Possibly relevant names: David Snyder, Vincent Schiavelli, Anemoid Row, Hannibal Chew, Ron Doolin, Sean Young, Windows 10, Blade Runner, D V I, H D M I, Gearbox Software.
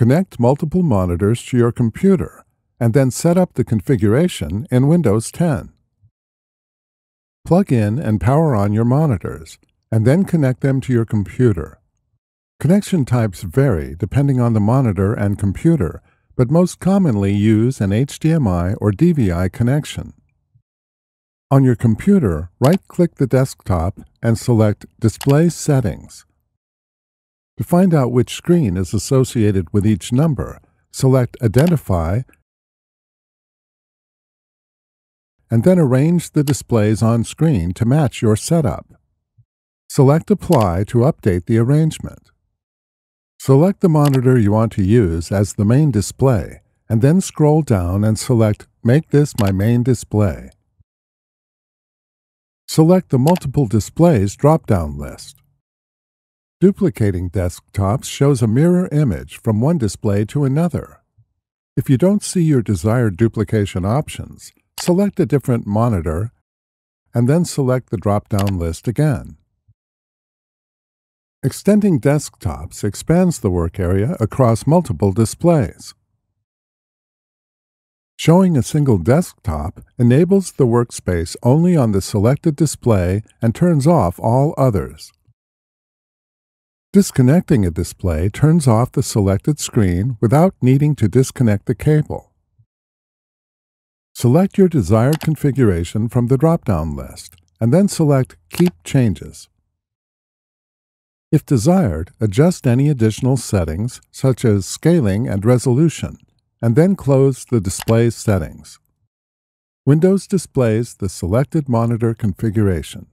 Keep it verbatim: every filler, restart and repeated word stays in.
Connect multiple monitors to your computer and then set up the configuration in Windows ten. Plug in and power on your monitors, and then connect them to your computer. Connection types vary depending on the monitor and computer, but most commonly use an H D M I or D V I connection. On your computer, right-click the desktop and select Display Settings. To find out which screen is associated with each number, select Identify and then arrange the displays on screen to match your setup. Select Apply to update the arrangement. Select the monitor you want to use as the main display, and then scroll down and select Make this my main display. Select the Multiple Displays drop-down list. Duplicating desktops shows a mirror image from one display to another. If you don't see your desired duplication options, select a different monitor, and then select the drop-down list again. Extending desktops expands the work area across multiple displays. Showing a single desktop enables the workspace only on the selected display and turns off all others. Disconnecting a display turns off the selected screen without needing to disconnect the cable. Select your desired configuration from the drop-down list, and then select Keep Changes. If desired, adjust any additional settings, such as scaling and resolution, and then close the Display Settings. Windows displays the selected monitor configuration.